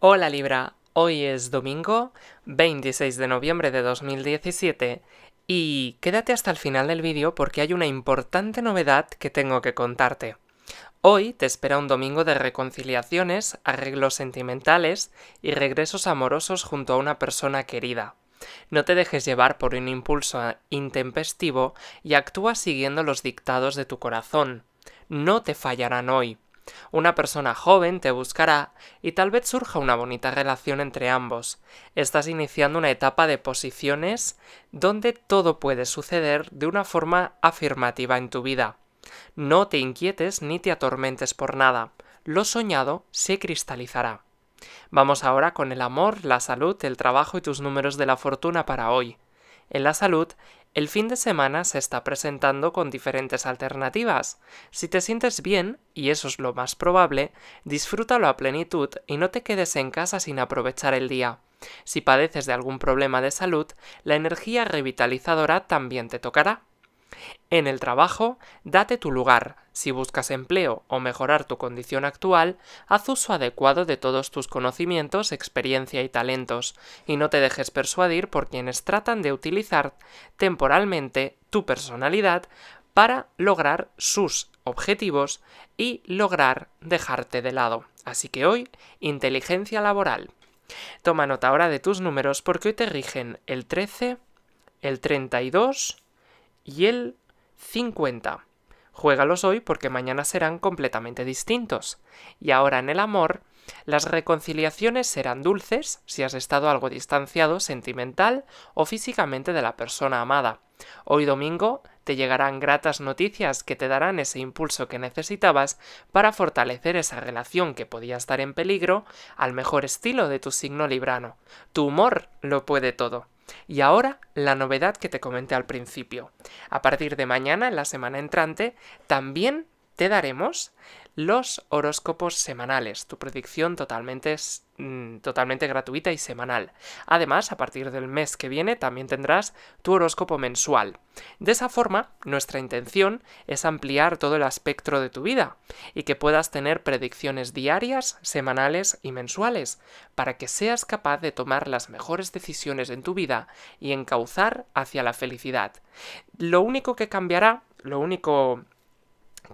Hola Libra, hoy es domingo 26 de noviembre de 2017 y quédate hasta el final del vídeo porque hay una importante novedad que tengo que contarte. Hoy te espera un domingo de reconciliaciones, arreglos sentimentales y regresos amorosos junto a una persona querida. No te dejes llevar por un impulso intempestivo y actúa siguiendo los dictados de tu corazón. No te fallarán hoy. Una persona joven te buscará y tal vez surja una bonita relación entre ambos. Estás iniciando una etapa de posiciones donde todo puede suceder de una forma afirmativa en tu vida. No te inquietes ni te atormentes por nada. Lo soñado se cristalizará. Vamos ahora con el amor, la salud, el trabajo y tus números de la fortuna para hoy. En la salud, el fin de semana se está presentando con diferentes alternativas. Si te sientes bien, y eso es lo más probable, disfrútalo a plenitud y no te quedes en casa sin aprovechar el día. Si padeces de algún problema de salud, la energía revitalizadora también te tocará. En el trabajo, date tu lugar. Si buscas empleo o mejorar tu condición actual, haz uso adecuado de todos tus conocimientos, experiencia y talentos, y no te dejes persuadir por quienes tratan de utilizar temporalmente tu personalidad para lograr sus objetivos y lograr dejarte de lado. Así que hoy, inteligencia laboral. Toma nota ahora de tus números porque hoy te rigen el 13, el 32... y el 50. Juégalos hoy porque mañana serán completamente distintos. Y ahora en el amor, las reconciliaciones serán dulces si has estado algo distanciado sentimental o físicamente de la persona amada. Hoy domingo te llegarán gratas noticias que te darán ese impulso que necesitabas para fortalecer esa relación que podía estar en peligro al mejor estilo de tu signo librano. Tu humor lo puede todo. Y ahora, la novedad que te comenté al principio. A partir de mañana, en la semana entrante, también te daremos los horóscopos semanales, tu predicción totalmente gratuita y semanal. Además, a partir del mes que viene también tendrás tu horóscopo mensual. De esa forma, nuestra intención es ampliar todo el espectro de tu vida y que puedas tener predicciones diarias, semanales y mensuales para que seas capaz de tomar las mejores decisiones en tu vida y encauzar hacia la felicidad. Lo único que cambiará, lo único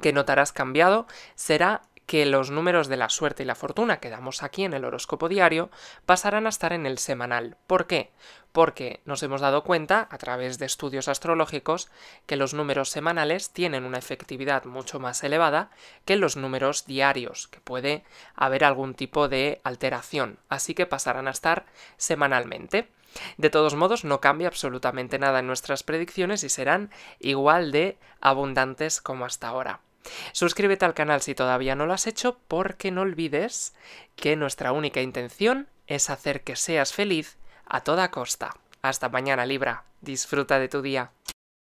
que notarás cambiado será que los números de la suerte y la fortuna que damos aquí en el horóscopo diario pasarán a estar en el semanal. ¿Por qué? Porque nos hemos dado cuenta, a través de estudios astrológicos, que los números semanales tienen una efectividad mucho más elevada que los números diarios, que puede haber algún tipo de alteración, así que pasarán a estar semanalmente. De todos modos, no cambia absolutamente nada en nuestras predicciones y serán igual de abundantes como hasta ahora. Suscríbete al canal si todavía no lo has hecho porque no olvides que nuestra única intención es hacer que seas feliz a toda costa. Hasta mañana, Libra. Disfruta de tu día.